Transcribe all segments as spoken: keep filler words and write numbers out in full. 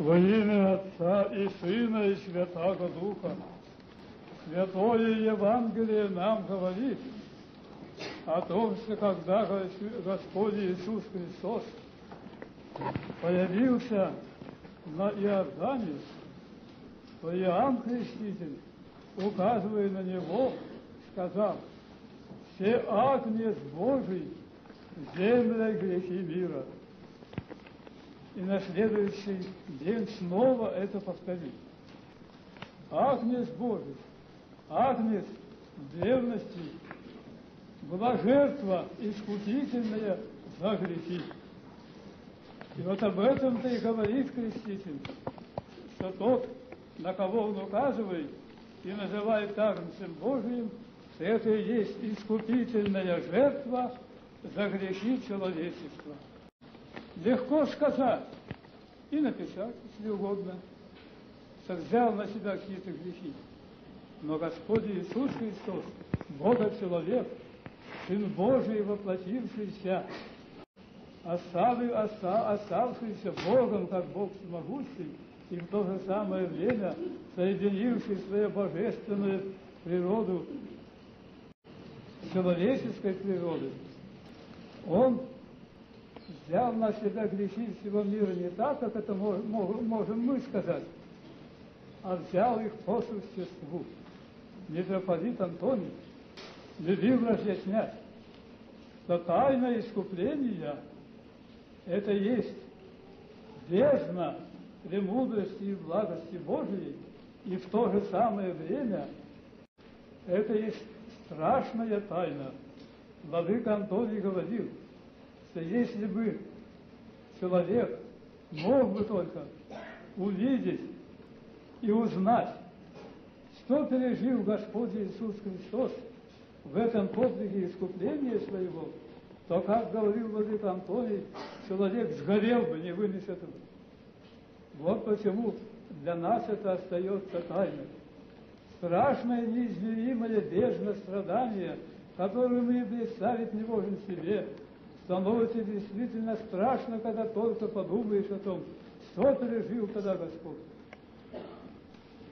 Во имя Отца и Сына и Святаго Духа. Святое Евангелие нам говорит о том, что когда Господь Иисус Христос появился на Иордане, то Иоанн Христитель, указывая на Него, сказал: «Се Агнец Божий, земля грехи мира». И на следующий день снова это повторит. Агнец Божий, Агнец древности, была жертва искупительная за грехи. И вот об этом-то и говорит Креститель, что тот, на кого он указывает и называет Агнцем Божиим, что это и есть искупительная жертва за грехи человечества. Легко сказать и написать, если угодно, что взял на себя какие-то грехи. Но Господь Иисус Христос, Бога-человек, Сын Божий, воплотившийся, оставив, оставшийся Богом, как Бог всемогущий, и в то же самое время соединивший свою божественную природу с человеческой природой, Он взял на себя грехи всего мира не так, как это можем мы сказать, а взял их по существу. Митрополит Антоний любил разъяснять, что тайна искупления – это есть бездна премудрости и благости Божией, и в то же самое время это есть страшная тайна. Владыка Антоний говорил, что если бы человек мог бы только увидеть и узнать, что пережил Господь Иисус Христос в этом подвиге искупления своего, то, как говорил владыка Антоний, человек сгорел бы, не вынес этого. Вот почему для нас это остается тайной. Страшная неизмеримая бездна страдания, которую мы и представить не можем себе, становится действительно страшно, когда только подумаешь о том, что пережил тогда Господь.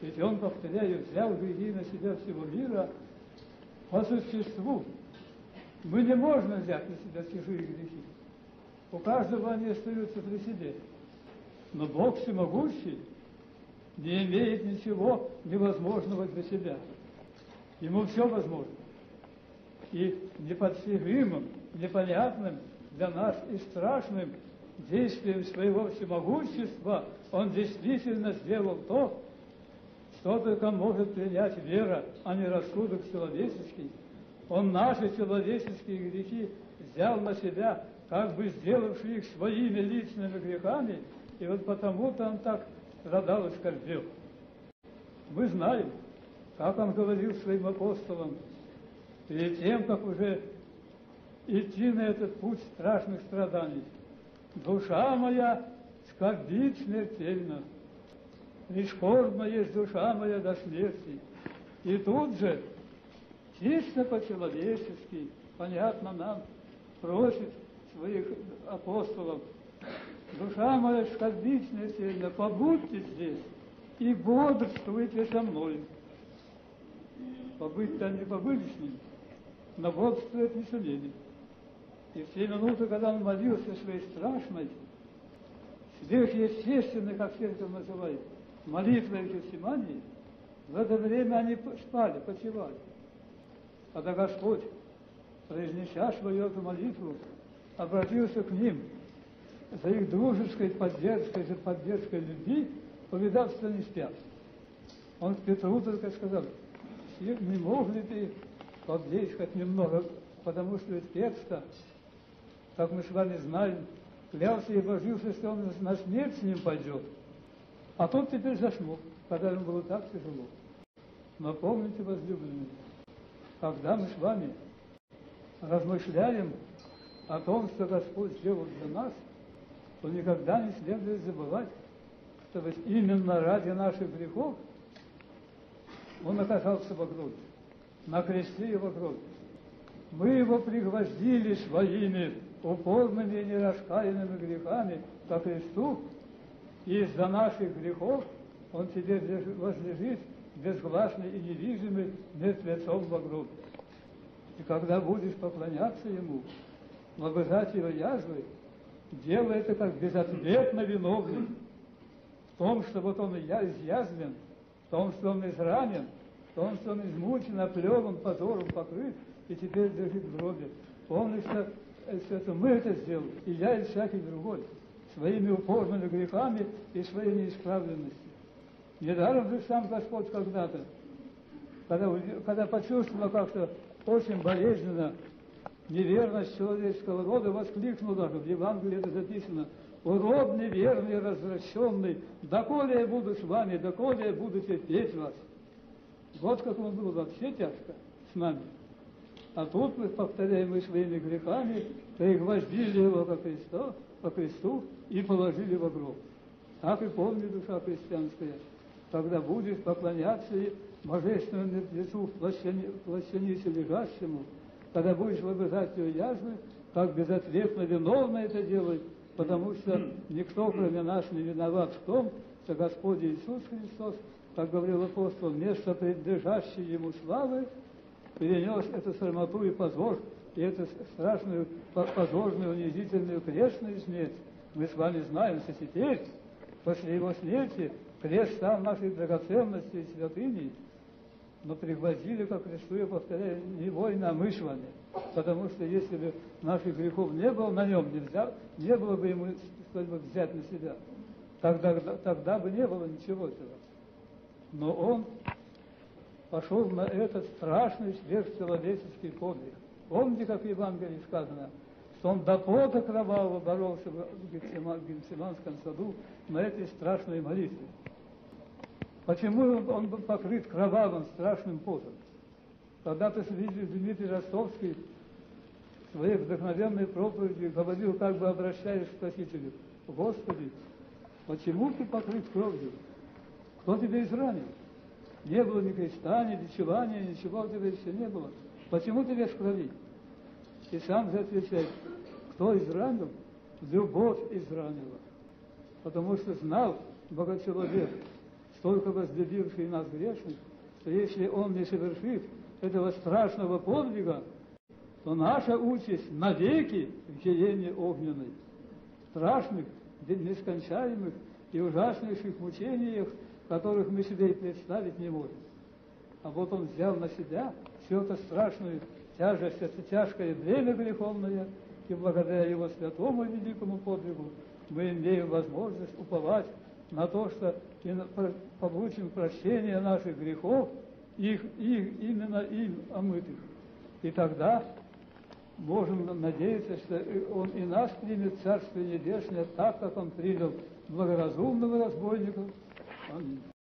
Ведь Он, повторяю, взял грехи на себя всего мира по существу. Мы не можем взять на себя чужие грехи. У каждого они остаются при себе. Но Бог всемогущий не имеет ничего невозможного для себя. Ему все возможно. И непостижимым, непонятным для нас и страшным действием своего всемогущества Он действительно сделал то, что только может принять вера, а не рассудок человеческий. Он наши человеческие грехи взял на себя, как бы сделавши их своими личными грехами, и вот потому-то Он так страдал и скорбел. Мы знаем, как Он говорил своим апостолам, перед тем, как уже идти на этот путь страшных страданий: «Душа моя скорбит смертельно, лишь скорбна есть душа моя до смерти». И тут же, чисто по-человечески, понятно нам, просит своих апостолов: «Душа моя скорбит смертельно, побудьте здесь и бодрствуйте со мной». Побыть-то они побыли с ним, но бодрствовать не сумели. И в те минуты, когда он молился своей страшной, сверхъестественной, как все это называют, молитвой в Гефсимании, в это время они спали, почивали. Когда Господь, произнеся свою эту молитву, обратился к ним за их дружеской поддержкой, за поддержкой любви, увидав, что они спят. Он к Петру только сказал: «Не мог ли ты подвлечь хоть немного, потому что ведь Петр-то, как мы с вами знаем, клялся и божился, что он на смерть с ним пойдет». А тот теперь заснул, когда ему было так тяжело. Но помните, возлюбленные, когда мы с вами размышляем о том, что Господь сделал для нас, то никогда не следует забывать, что ведь именно ради наших грехов Он оказался во грозе, на кресте и во грозе. Мы Его пригвоздили своими упорными и нераскаянными грехами ко кресту, и из-за наших грехов Он теперь возлежит безгласный и недвижимый мертвецом во гробе. И когда будешь поклоняться Ему, лобызать Его язвы, делай это как безответно виновным в том, что вот Он изъязвлен, в том, что Он изранен, в том, что Он измучен, оплеван, позором покрыт, и теперь лежит в гробе. Помни, что, что это мы это сделали, и я, и всякий другой, своими упорными грехами и своей неисправленностью. Недаром же сам Господь когда-то, когда, когда почувствовал как-то очень болезненно неверность человеческого рода, воскликнул даже, в Евангелии это записано: «Уродный, верный, развращенный, доколе я буду с вами, доколе я буду терпеть вас». Вот как Он был вообще тяжко с нами. А тут мы, повторяем, мы своими грехами пригвоздили Его ко кресту, по кресту и положили во гроб. Так и помни, душа христианская, когда будешь поклоняться Божественному мертвецу в плащанице лежащему, когда будешь лобызать Его язвы, как безответно виновно это делай, потому что никто, кроме нас, не виноват в том, что Господь Иисус Христос, как говорил апостол, вместо предлежащей Ему славы перенес эту срамоту и позор, и эту страшную, позорную, унизительную крестную смерть. Мы с вами знаем, что теперь, после Его смерти, крест стал нашей драгоценностью и святыней, но пригвоздили ко кресту, я повторяю, Его и намышленно, потому что если бы наших грехов не было на Нем, нельзя, не было бы Ему что-либо взять на себя, тогда, тогда бы не было ничего этого. Но Он пошел на этот страшный сверхчеловеческий подвиг. Помните, как в Евангелии сказано, что Он до пота кровавого боролся в Гефсиманском саду на этой страшной молитве. Почему Он был покрыт кровавым, страшным потом? Когда-то свидетель Дмитрий Ростовский в своей вдохновенной проповеди говорил, как бы обращаясь к Спасителю: «Господи, почему Ты покрыт кровью? Кто Тебя изранил? Не было ни креста, ни бичевания, ничего у Тебя еще не было. Почему Ты весь в крови?» И сам же отвечает: кто изранил? Любовь изранила. Потому что знал богочеловек, столько возлюбивший нас грешных, что если он не совершит этого страшного подвига, то наша участь навеки в гиене огненной, страшных, нескончаемых и ужаснейших мучениях, которых мы себе и представить не можем. А вот Он взял на себя все это страшное, тяжесть, это тяжкое время греховное, и благодаря Его святому и великому подвигу мы имеем возможность уповать на то, что и получим прощение наших грехов, их, их, именно им омытых. И тогда можем надеяться, что Он и нас примет в Царствие Небесное так, как Он принял благоразумного разбойника. Аминь.